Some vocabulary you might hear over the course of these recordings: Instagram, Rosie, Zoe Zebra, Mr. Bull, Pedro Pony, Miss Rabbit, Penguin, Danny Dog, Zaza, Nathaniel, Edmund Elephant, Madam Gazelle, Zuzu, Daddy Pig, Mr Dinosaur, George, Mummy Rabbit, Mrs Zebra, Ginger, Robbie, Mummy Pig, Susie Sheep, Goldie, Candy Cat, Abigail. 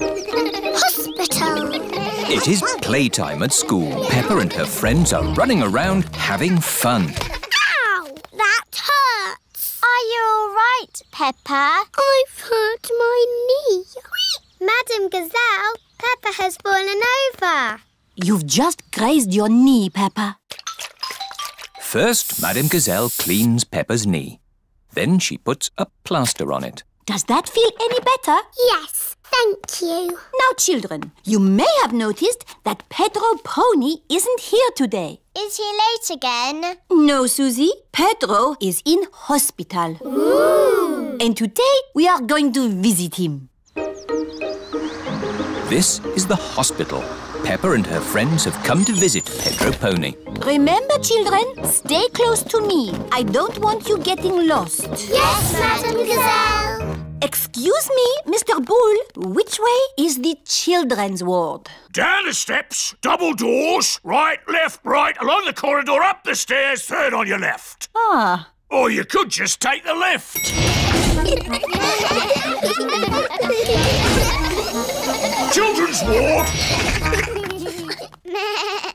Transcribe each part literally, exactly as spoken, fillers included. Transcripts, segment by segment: Hospital. It is playtime at school. Peppa and her friends are running around having fun. Ow! That hurts. Are you all right, Peppa? I've hurt my knee. Whee! Madam Gazelle, Peppa has fallen over. You've just grazed your knee, Peppa. First, Madam Gazelle cleans Peppa's knee. Then she puts a plaster on it. Does that feel any better? Yes, thank you. Now, children, you may have noticed that Pedro Pony isn't here today. Is he late again? No, Susie. Pedro is in hospital. Ooh. And today we are going to visit him. This is the hospital. Peppa and her friends have come to visit Pedro Pony. Remember, children, stay close to me. I don't want you getting lost. Yes, Madam Gazelle. Excuse me, Mister Bull, which way is the children's ward? Down the steps, double doors, right, left, right, along the corridor, up the stairs, third on your left. Ah. Or you could just take the left. Children's ward!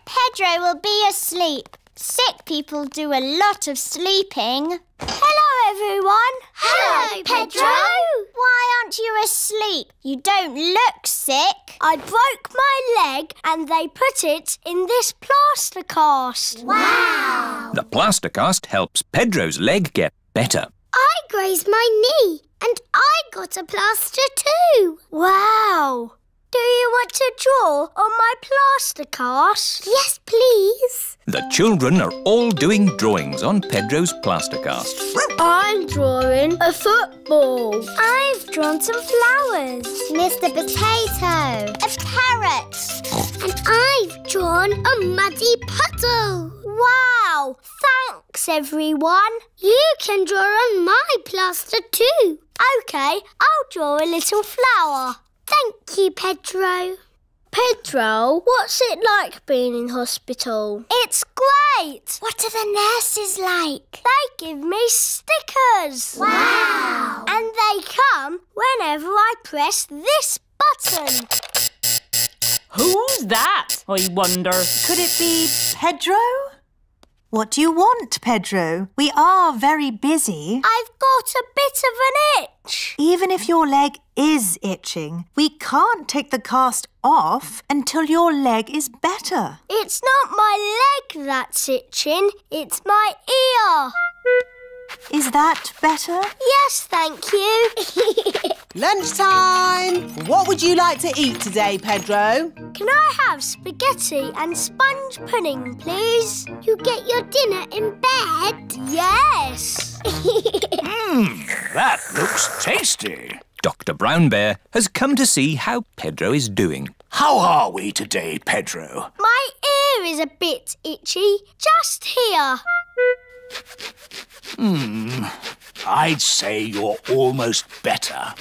Pedro will be asleep. Sick people do a lot of sleeping. Hello, everyone. Hello, Pedro. Why aren't you asleep? You don't look sick. I broke my leg and they put it in this plaster cast. Wow! The plaster cast helps Pedro's leg get better. I grazed my knee and I got a plaster too. Wow! Do you want to draw on my plaster cast? Yes, please. The children are all doing drawings on Pedro's plaster cast. I'm drawing a football. I've drawn some flowers. Mister Potato. A parrot. And I've drawn a muddy puddle. Wow! Thanks, everyone. You can draw on my plaster too. OK, I'll draw a little flower. Thank you, Pedro. Pedro, what's it like being in hospital? It's great. What are the nurses like? They give me stickers. Wow. And they come whenever I press this button. Who's that, I wonder? Could it be Pedro? What do you want, Pedro? We are very busy. I've got a bit of an itch. Even if your leg is itching, we can't take the cast off until your leg is better. It's not my leg that's itching, it's my ear. Is that better? Yes, thank you. Lunchtime! What would you like to eat today, Pedro? Can I have spaghetti and sponge pudding, please? You get your dinner in bed? Yes. Mmm, that looks tasty. Doctor Brown Bear has come to see how Pedro is doing. How are we today, Pedro? My ear is a bit itchy, just here. Hmm, I'd say you're almost better.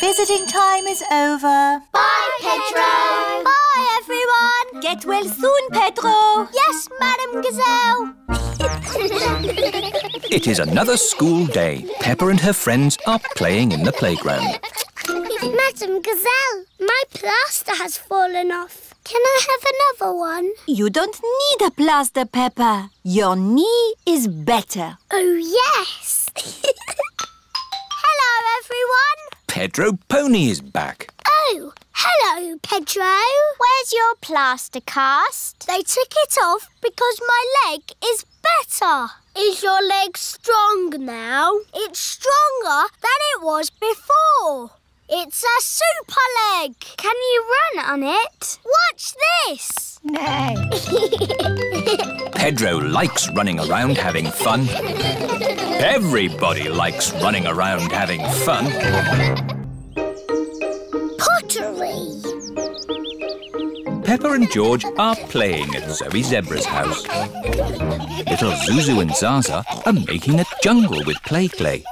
Visiting time is over. Bye, Pedro. Bye, everyone. Get well soon, Pedro. Yes, Madam Gazelle. It is another school day. Peppa and her friends are playing in the playground. Madam Gazelle, my plaster has fallen off. Can I have another one? You don't need a plaster, Peppa. Your knee is better. Oh, yes. Hello, everyone. Pedro Pony is back. Oh, hello, Pedro. Where's your plaster cast? They took it off because my leg is better. Is your leg strong now? It's stronger than it was before. It's a super leg. Can you run on it? Watch this. No. Pedro likes running around having fun. Everybody likes running around having fun. Pottery. Peppa and George are playing at Zoe Zebra's house. Little Zuzu and Zaza are making a jungle with play clay.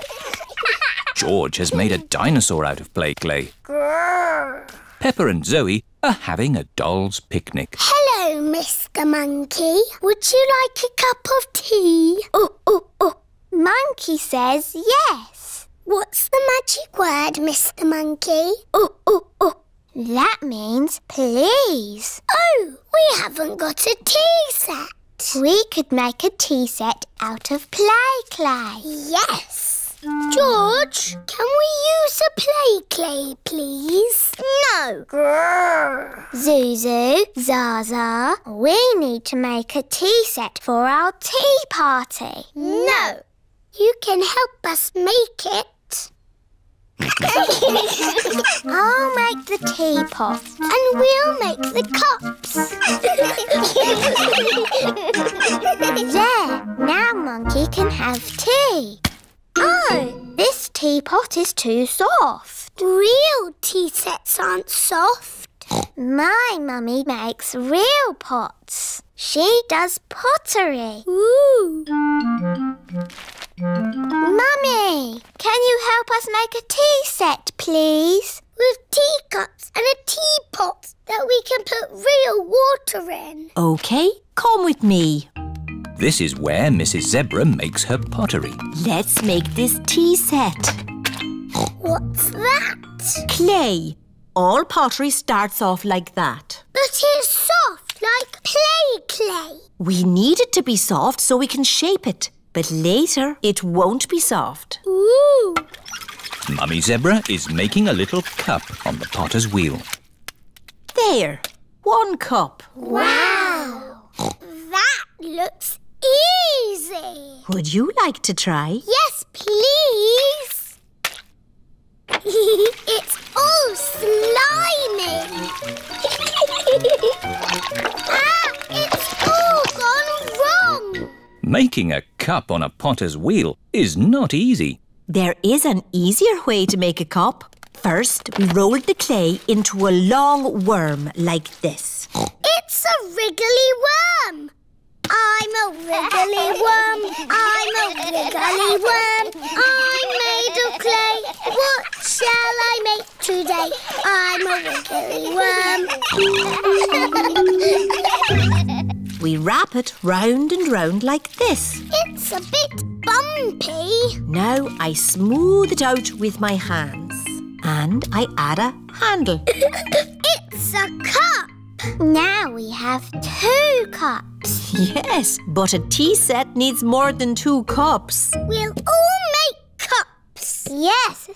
George has made a dinosaur out of play clay. Peppa and Zoe are having a doll's picnic. Hello, Mister Monkey. Would you like a cup of tea? Oh, oh, oh. Monkey says yes. What's the magic word, Mister Monkey? Oh, oh, oh. That means please. Oh, we haven't got a tea set. We could make a tea set out of play clay. Yes. George, can we use a play clay, please? No. Grrr. Zuzu, Zaza, we need to make a tea set for our tea party. No. You can help us make it. I'll make the teapot and we'll make the cups. There, now Monkey can have tea. Oh, this teapot is too soft. Real tea sets aren't soft. My mummy makes real pots. She does pottery. Ooh. Mummy, can you help us make a tea set, please? With teacups and a teapot that we can put real water in. OK, come with me. This is where Mrs Zebra makes her pottery. Let's make this tea set. What's that? Clay. All pottery starts off like that. But it's soft, like play clay. We need it to be soft so we can shape it. But later, it won't be soft. Ooh! Mummy Zebra is making a little cup on the potter's wheel. There! One cup. Wow! That looks easy! Would you like to try? Yes, please! It's all slimy! Ah! It's all gone wrong! Making a cup on a potter's wheel is not easy. There is an easier way to make a cup. First, we rolled the clay into a long worm like this. It's a wriggly worm. I'm a wriggly worm. I'm a wriggly worm. I'm made of clay. What shall I make today? I'm a wriggly worm. We wrap it round and round like this. It's a bit bumpy. Now I smooth it out with my hands. And I add a handle. It's a cup. Now we have two cups. Yes, but a tea set needs more than two cups. We'll all make cups. Yes.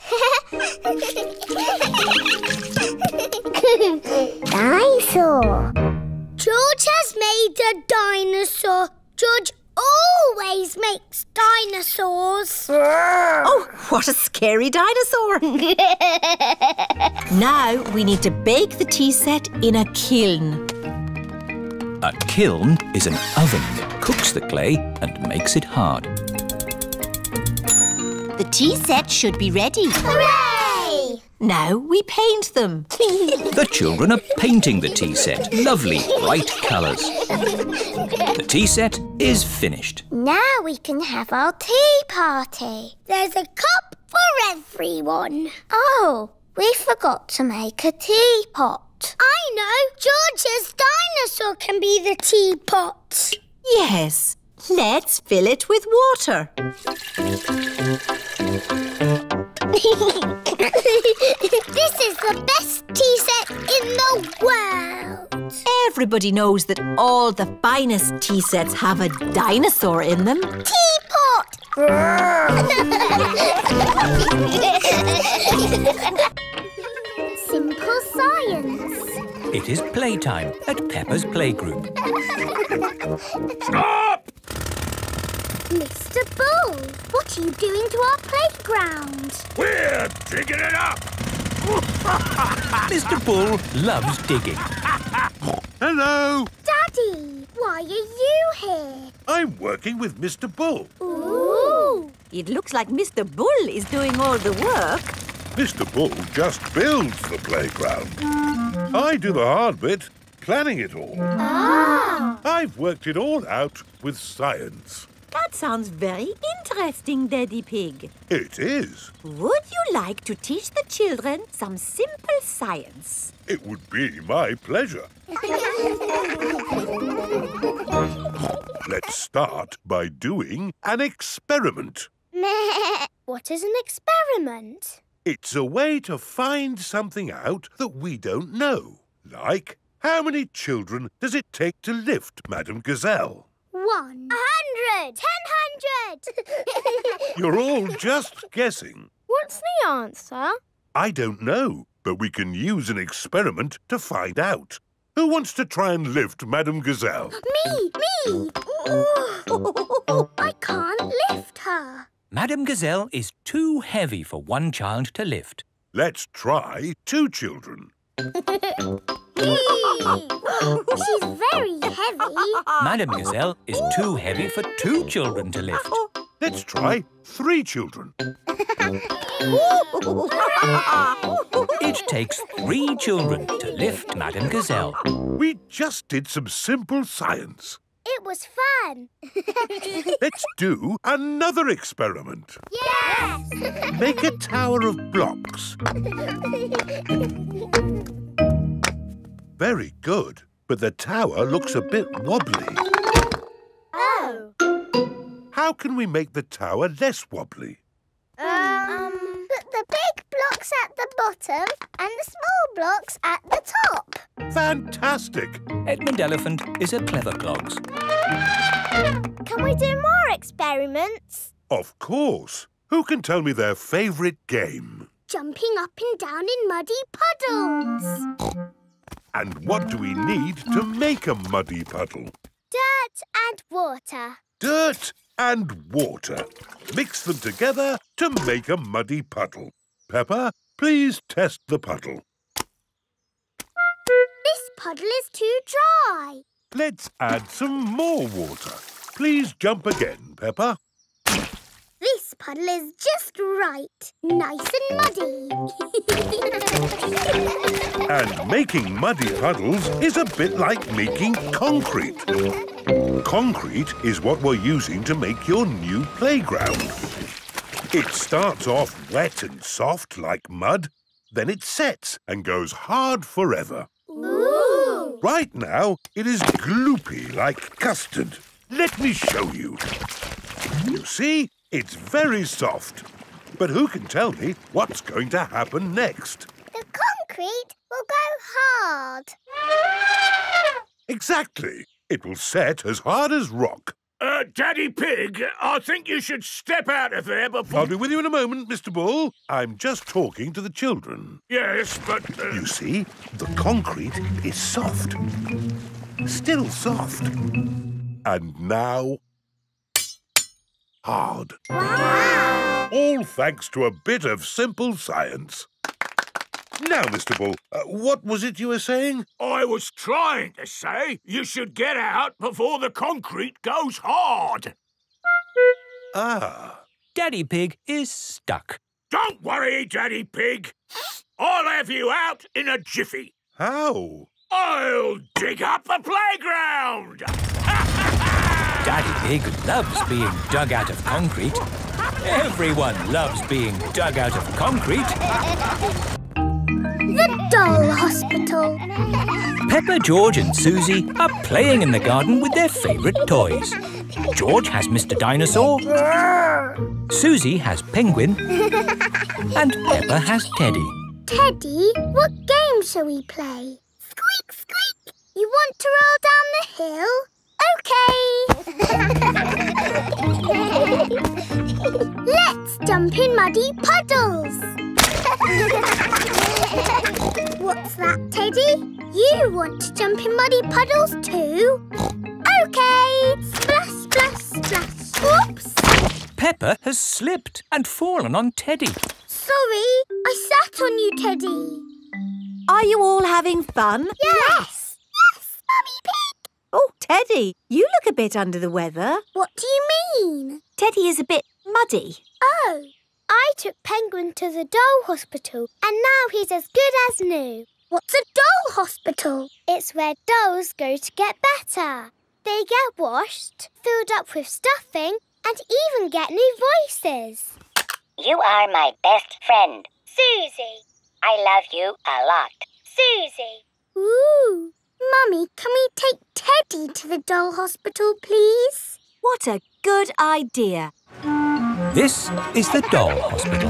Dinosaur. George has made a dinosaur. George always makes dinosaurs. Oh, what a scary dinosaur. Now we need to bake the tea set in a kiln. A kiln is an oven that cooks the clay and makes it hard. The tea set should be ready. Hooray! Now we paint them. The children are painting the tea set. Lovely, bright colours. The tea set is finished. Now we can have our tea party. There's a cup for everyone. Oh, we forgot to make a teapot. I know. George's dinosaur can be the teapot. Yes. Let's fill it with water. This is the best tea set in the world. Everybody knows that all the finest tea sets have a dinosaur in them. Teapot! Simple science. It is playtime at Peppa's playgroup. Stop! Mister Bull, what are you doing to our playground? We're digging it up! Mister Bull loves digging. Hello! Daddy, why are you here? I'm working with Mister Bull. Ooh! It looks like Mister Bull is doing all the work. Mister Bull just builds the playground. I do the hard bit, planning it all. Ah! I've worked it all out with science. That sounds very interesting, Daddy Pig. It is. Would you like to teach the children some simple science? It would be my pleasure. Let's start by doing an experiment. What is an experiment? It's a way to find something out that we don't know. Like, how many children does it take to lift Madam Gazelle? One. A hundred! Ten hundred! You're all just guessing. What's the answer? I don't know, but we can use an experiment to find out. Who wants to try and lift Madam Gazelle? Me! Me! I can't lift her. Madam Gazelle is too heavy for one child to lift. Let's try two children. She's very heavy. Madam Gazelle is too heavy for two children to lift. Let's try three children. It takes three children to lift Madam Gazelle. We just did some simple science. It was fun. Let's do another experiment. Yes! Make a tower of blocks. Very good, but the tower looks a bit wobbly. Oh. How can we make the tower less wobbly? Um, put the big blocks at the bottom and the small blocks at the top. Fantastic! Edmund Elephant is a clever clogs. Can we do more experiments? Of course. Who can tell me their favourite game? Jumping up and down in muddy puddles. And what do we need to make a muddy puddle? Dirt and water. Dirt and water. Mix them together to make a muddy puddle. Peppa, please test the puddle. This puddle is too dry. Let's add some more water. Please jump again, Peppa. This puddle is just right. Nice and muddy. And making muddy puddles is a bit like making concrete. Concrete is what we're using to make your new playground. It starts off wet and soft like mud. Then it sets and goes hard forever. Ooh. Right now, it is gloopy like custard. Let me show you. You see, it's very soft. But who can tell me what's going to happen next? The concrete will go hard. Exactly. It will set as hard as rock. Uh, Daddy Pig, I think you should step out of there before... I'll be with you in a moment, Mister Bull. I'm just talking to the children. Yes, but... Uh... You see, the concrete is soft. Still soft. And now... hard. Wow! All thanks to a bit of simple science. Now, Mister Bull, uh, what was it you were saying? I was trying to say you should get out before the concrete goes hard. Ah. Daddy Pig is stuck. Don't worry, Daddy Pig. I'll have you out in a jiffy. How? I'll dig up the playground. Daddy Pig loves being dug out of concrete. Everyone loves being dug out of concrete. The Doll Hospital. Peppa, George and Susie are playing in the garden with their favourite toys. George has Mr Dinosaur, Susie has Penguin and Peppa has Teddy. Teddy, what game shall we play? Squeak, squeak! You want to roll down the hill? OK! Let's jump in muddy puddles. What's that, Teddy? You want to jump in muddy puddles too? OK! Splash, splash, splash. Whoops! Peppa has slipped and fallen on Teddy. Sorry, I sat on you, Teddy. Are you all having fun? Yes! Yes, yes, Mummy Pig! Oh, Teddy, you look a bit under the weather. What do you mean? Teddy is a bit muddy. Oh! I took Penguin to the doll hospital and now he's as good as new. What's a doll hospital? It's where dolls go to get better. They get washed, filled up with stuffing and even get new voices. You are my best friend. Susie. I love you a lot. Susie. Ooh. Mummy, can we take Teddy to the doll hospital, please? What a good idea. This is the doll hospital.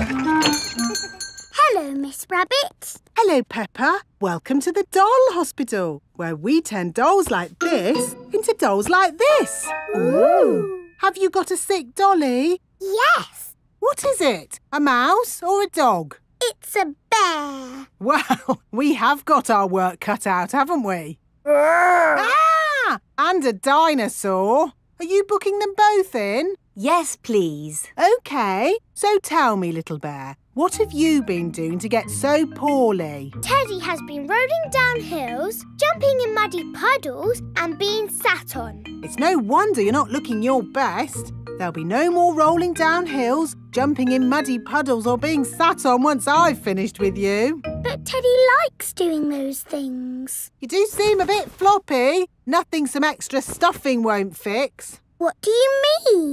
Hello, Miss Rabbit. Hello, Peppa. Welcome to the doll hospital, where we turn dolls like this into dolls like this. Ooh. Have you got a sick dolly? Yes. What is it? A mouse or a dog? It's a bear. Well, we have got our work cut out, haven't we? Ah! And a dinosaur. Are you booking them both in? Yes, please. OK. So tell me, little bear, what have you been doing to get so poorly? Teddy has been rolling down hills, jumping in muddy puddles and being sat on. It's no wonder you're not looking your best. There'll be no more rolling down hills, jumping in muddy puddles or being sat on once I've finished with you. But Teddy likes doing those things. You do seem a bit floppy. Nothing some extra stuffing won't fix. What do you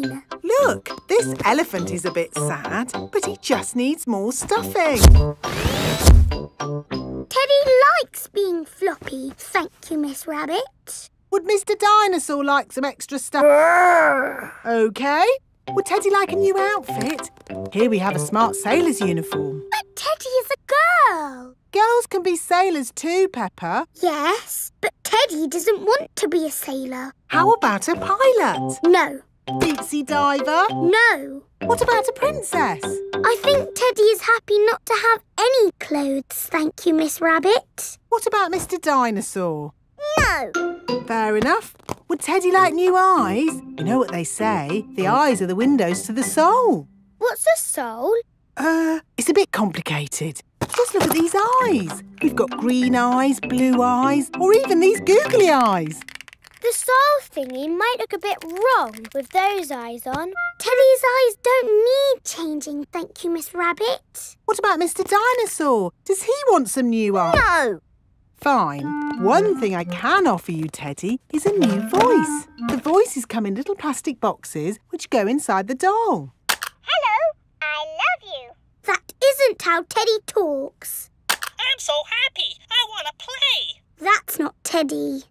mean? Look, this elephant is a bit sad, but he just needs more stuffing. Teddy likes being floppy, thank you, Miss Rabbit. Would Mister Dinosaur like some extra stuff? OK. Would Teddy like a new outfit? Here we have a smart sailor's uniform. But Teddy is a girl. Girls can be sailors too, Peppa. Yes, but Teddy doesn't want to be a sailor. How about a pilot? No. Deep-sea diver? No. What about a princess? I think Teddy is happy not to have any clothes, thank you, Miss Rabbit. What about Mister Dinosaur? No. Fair enough. Would Teddy like new eyes? You know what they say, the eyes are the windows to the soul. What's a soul? Uh, it's a bit complicated. Just look at these eyes. We've got green eyes, blue eyes, or even these googly eyes. The soul thingy might look a bit wrong with those eyes on. Teddy's eyes don't need changing, thank you, Miss Rabbit. What about Mister Dinosaur? Does he want some new eyes? No! Fine. One thing I can offer you, Teddy, is a new voice. The voices come in little plastic boxes which go inside the doll. Hello, I love you. That isn't how Teddy talks. I'm so happy. I want to play. That's not Teddy.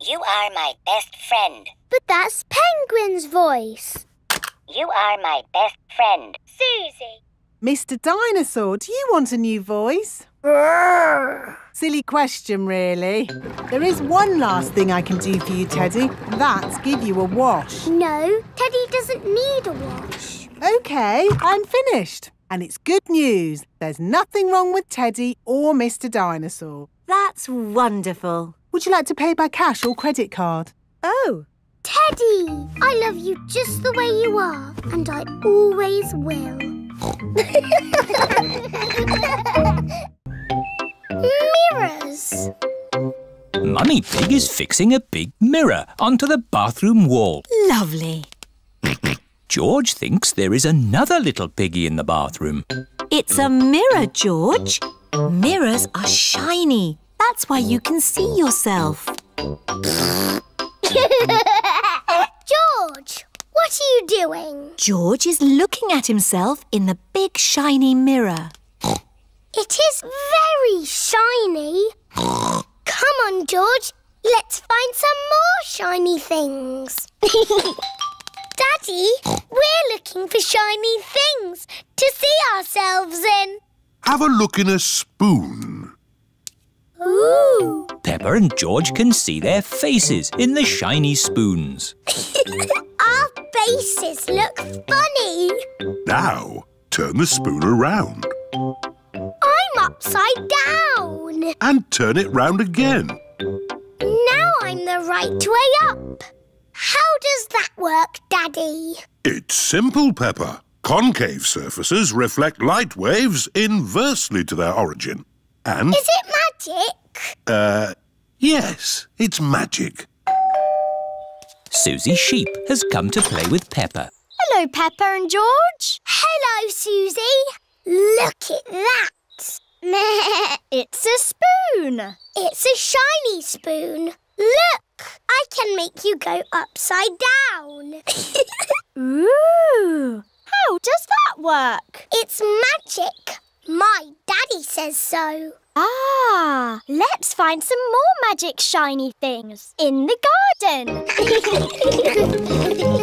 You are my best friend. But that's Penguin's voice. You are my best friend. Susie. Mister Dinosaur, do you want a new voice? Silly question, really. There is one last thing I can do for you, Teddy. That's give you a wash. No, Teddy doesn't need a wash. OK, I'm finished. And it's good news. There's nothing wrong with Teddy or Mister Dinosaur. That's wonderful. Would you like to pay by cash or credit card? Oh. Teddy, I love you just the way you are, and I always will. Mirrors. Mummy Pig is fixing a big mirror onto the bathroom wall. Lovely. George thinks there is another little piggy in the bathroom. It's a mirror, George. Mirrors are shiny. That's why you can see yourself. George, what are you doing? George is looking at himself in the big shiny mirror. It is very shiny. Come on, George. Let's find some more shiny things. Daddy, we're looking for shiny things to see ourselves in. Have a look in a spoon. Ooh. Peppa and George can see their faces in the shiny spoons. Our faces look funny. Now, turn the spoon around. I'm upside down. And turn it round again. Now I'm the right way up. How does that work, Daddy? It's simple, Peppa. Concave surfaces reflect light waves inversely to their origin. And... Is it magic? Uh, yes, it's magic. Susie Sheep has come to play with Peppa. Hello, Peppa and George. Hello, Susie. Look at that. It's a spoon. It's a shiny spoon. Look. I can make you go upside down. Ooh! How does that work? It's magic. My daddy says so. Ah! Let's find some more magic shiny things in the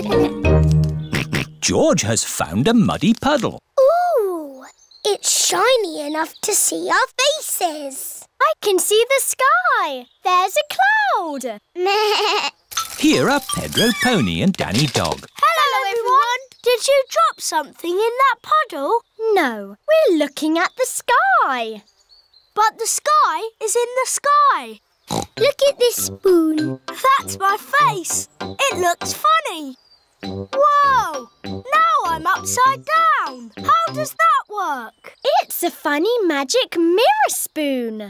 garden. George has found a muddy puddle. Ooh, it's shiny enough to see our faces. I can see the sky. There's a cloud. Here are Pedro Pony and Danny Dog. Hello, everyone. Did you drop something in that puddle? No, we're looking at the sky. But the sky is in the sky. Look at this spoon. That's my face. It looks funny. Whoa! Now I'm upside down. How does that work? It's a funny magic mirror spoon.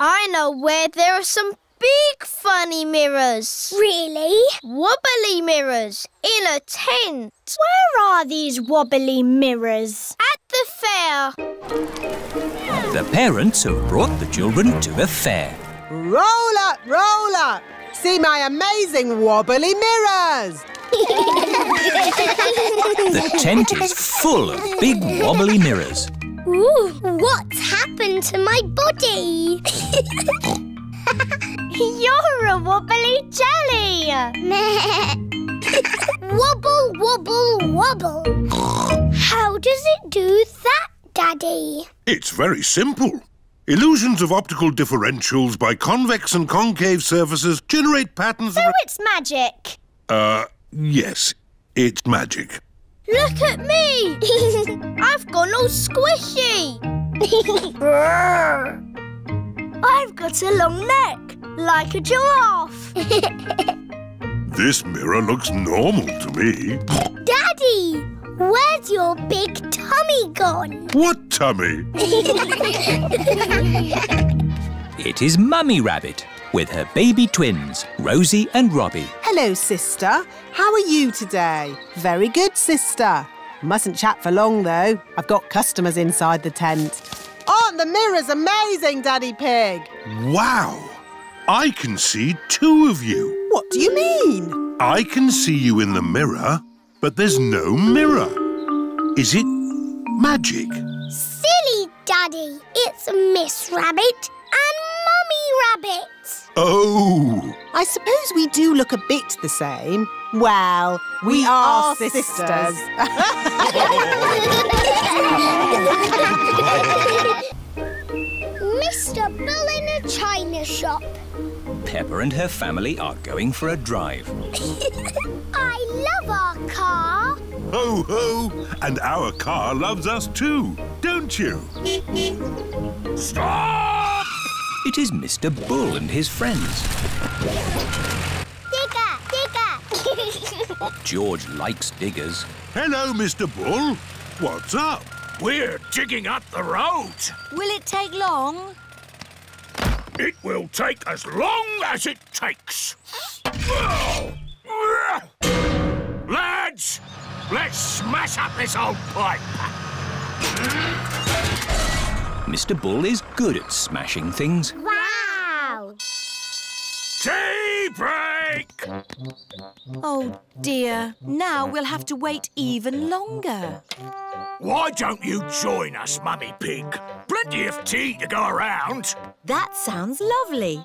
I know where there are some big funny mirrors. Really? Wobbly mirrors in a tent. Where are these wobbly mirrors? At the fair. The parents have brought the children to the fair. Roll up, roll up. See my amazing wobbly mirrors. The tent is full of big wobbly mirrors. Ooh, what's happened to my body? You're a wobbly jelly. Wobble, wobble, wobble. How does it do that, Daddy? It's very simple. Illusions of optical differentials by convex and concave surfaces generate patterns... So it's magic? Uh, yes, it's magic. Look at me! I've gone all squishy! I've got a long neck, like a giraffe. This mirror looks normal to me. Daddy! Where's your big tummy gone? What tummy? It is Mummy Rabbit with her baby twins, Rosie and Robbie. Hello, sister. How are you today? Very good, sister. Mustn't chat for long, though. I've got customers inside the tent. Aren't the mirrors amazing, Daddy Pig? Wow! I can see two of you. What do you mean? I can see you in the mirror... but there's no mirror. Is it magic? Silly, Daddy. It's Miss Rabbit and Mummy Rabbit. Oh! I suppose we do look a bit the same. Well, we, we are, are sisters. sisters. Mister Bull in a china shop. Peppa and her family are going for a drive. I love our car. Ho, ho! And our car loves us too, don't you? Stop! It is Mister Bull and his friends. Digger! Digger! George likes diggers. Hello, Mister Bull. What's up? We're digging up the road. Will it take long? It will take as long as it takes. Lads, let's smash up this old pipe. Mister Bull is good at smashing things. Wow! Tea break! Oh, dear. Now we'll have to wait even longer. Why don't you join us, Mummy Pig? Plenty of tea to go around. That sounds lovely.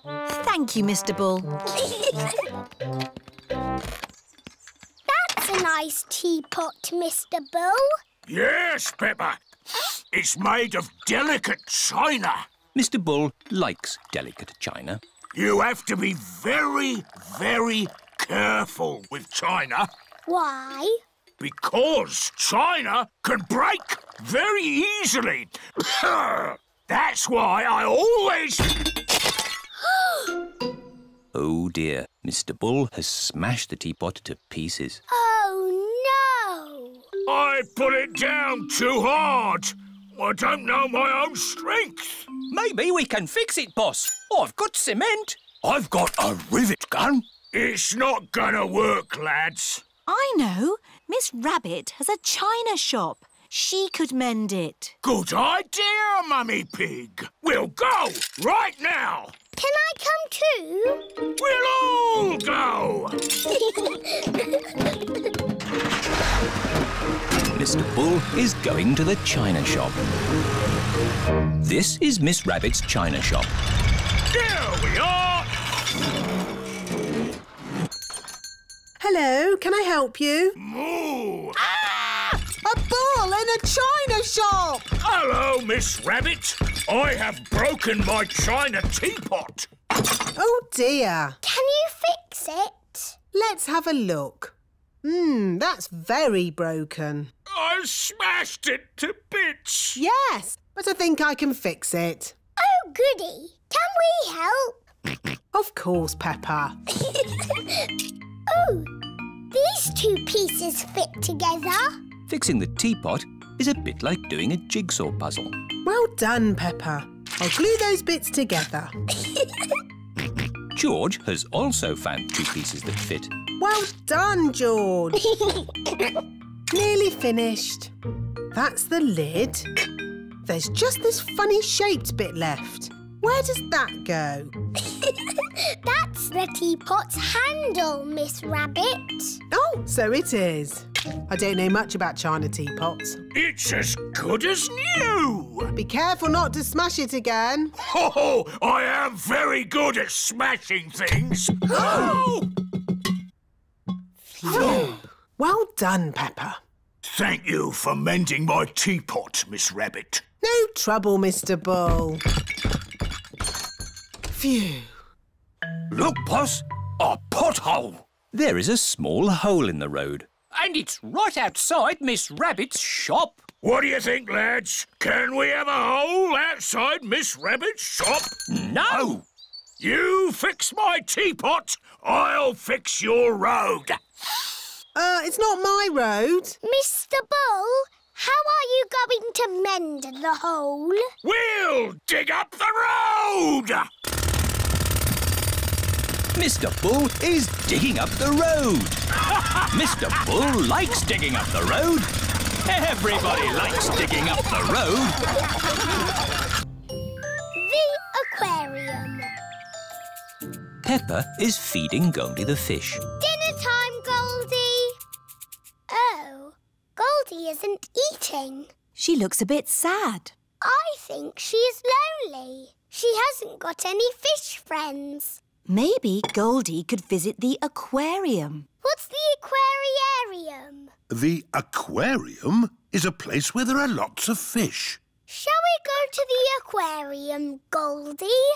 Thank you, Mister Bull. That's a nice teapot, Mister Bull. Yes, Peppa. It's made of delicate china. Mister Bull likes delicate china. You have to be very, very careful with china. Why? Because china can break very easily. That's why I always... Oh, dear. Mister Bull has smashed the teapot to pieces. Oh, no! I put it down too hard. I don't know my own strength. Maybe we can fix it, boss. I've got cement. I've got a rivet gun. It's not gonna work, lads. I know. Miss Rabbit has a china shop. She could mend it. Good idea, Mummy Pig. We'll go right now. Can I come too? We'll all go. Mister Bull is going to the china shop. This is Miss Rabbit's china shop. Here we are. Hello, can I help you? Moo! Ah! A bull in a china shop! Hello, Miss Rabbit. I have broken my china teapot. Oh, dear. Can you fix it? Let's have a look. Hmm, that's very broken. I smashed it to bits. Yes, but I think I can fix it. Oh, goody. Can we help? Of course, Peppa. Oh, these two pieces fit together. Fixing the teapot is a bit like doing a jigsaw puzzle. Well done, Peppa. I'll glue those bits together. George has also found two pieces that fit. Well done, George. Nearly finished. That's the lid. There's just this funny shaped bit left. Where does that go? That's the teapot's handle, Miss Rabbit. Oh, so it is. I don't know much about china teapots. It's as good as new. Be careful not to smash it again. Oh, I am very good at smashing things. Oh! Well done, Peppa. Thank you for mending my teapot, Miss Rabbit. No trouble, Mister Bull. Phew. Look, Boss, a pothole. There is a small hole in the road. And it's right outside Miss Rabbit's shop. What do you think, lads? Can we have a hole outside Miss Rabbit's shop? No! You fix my teapot, I'll fix your road. Uh, it's not my road. Mister Bull, how are you going to mend the hole? We'll dig up the road! Mister Bull is digging up the road. Mister Bull likes digging up the road. Everybody likes digging up the road. The aquarium. Peppa is feeding Goldie the fish. Dinner time, Goldie. Oh, Goldie isn't eating. She looks a bit sad. I think she's lonely. She hasn't got any fish friends. Maybe Goldie could visit the aquarium. What's the aquarium? The aquarium is a place where there are lots of fish. Shall we go to the aquarium, Goldie?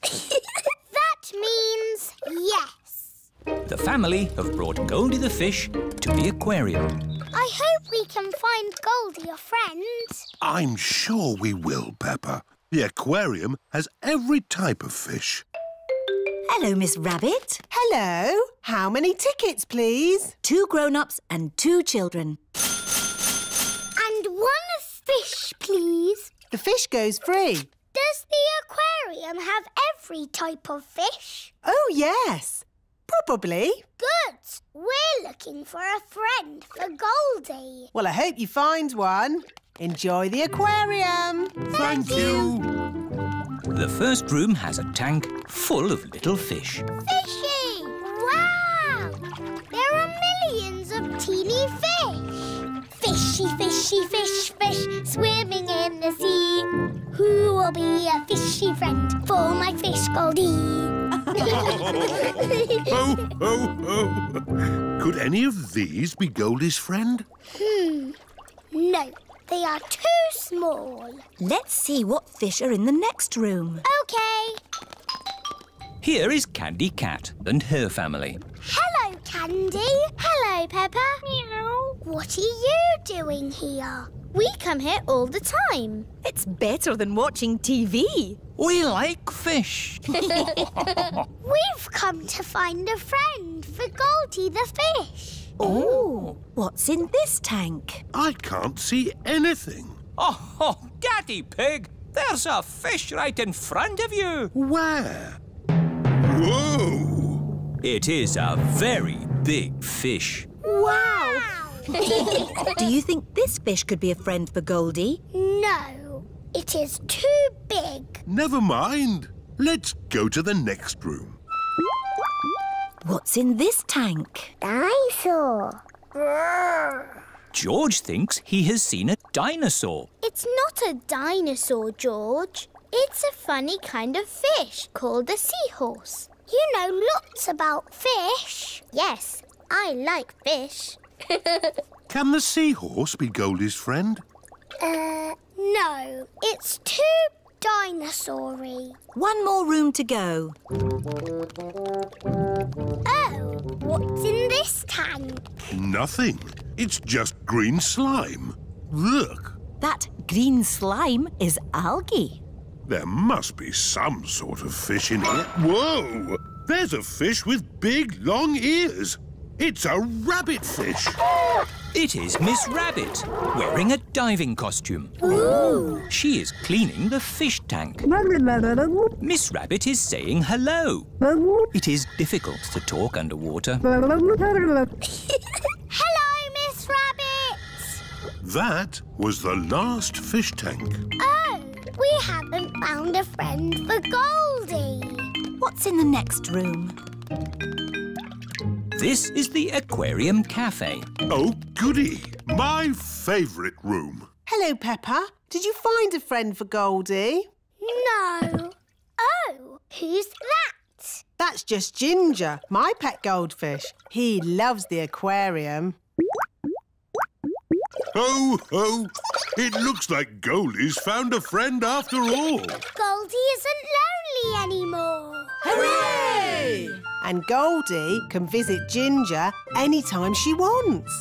That means yes. The family have brought Goldie the fish to the aquarium. I hope we can find Goldie a friend. I'm sure we will, Peppa. The aquarium has every type of fish. Hello, Miss Rabbit. Hello. How many tickets, please? Two grown-ups and two children. And one fish, please. The fish goes free. Does the aquarium have every type of fish? Oh, yes. Probably. Good. We're looking for a friend for Goldie. Well, I hope you find one. Enjoy the aquarium. Thank, Thank you. you. The first room has a tank full of little fish. Fishy! Wow! There are millions of teeny fish. Fishy, fishy, fish, fish, swimming in the sea. Who will be a fishy friend for my fish Goldie? Oh, oh, oh. Could any of these be Goldie's friend? Hmm. No. They are too small. Let's see what fish are in the next room. OK. Here is Candy Cat and her family. Hello, Candy. Hello, Peppa. Meow. What are you doing here? We come here all the time. It's better than watching T V. We like fish. We've come to find a friend for Goldie the fish. Oh, what's in this tank? I can't see anything. Oh, oh, Daddy Pig, there's a fish right in front of you. Where? Whoa! It is a very big fish. Wow! Do you think this fish could be a friend for Goldie? No, it is too big. Never mind. Let's go to the next room. What's in this tank? Dinosaur. George thinks he has seen a dinosaur. It's not a dinosaur, George. It's a funny kind of fish called a seahorse. You know lots about fish. Yes, I like fish. Can the seahorse be Goldie's friend? Uh, no. It's too dinosaur-y. One more room to go. Oh, what's in this tank? Nothing. It's just green slime. Look. That green slime is algae. There must be some sort of fish in here. Whoa! There's a fish with big, long ears. It's a rabbit fish. It is Miss Rabbit, wearing a diving costume. Ooh. She is cleaning the fish tank. Miss Rabbit is saying hello. It is difficult to talk underwater. Hello, Miss Rabbit. That was the last fish tank. Oh, we haven't found a friend for Goldie. What's in the next room? This is the Aquarium Cafe. Oh, goody! My favourite room. Hello, Peppa. Did you find a friend for Goldie? No. Oh, who's that? That's just Ginger, my pet goldfish. He loves the aquarium. Ho, ho! It looks like Goldie's found a friend after all. Goldie isn't lonely anymore. Hooray! And Goldie can visit Ginger anytime she wants.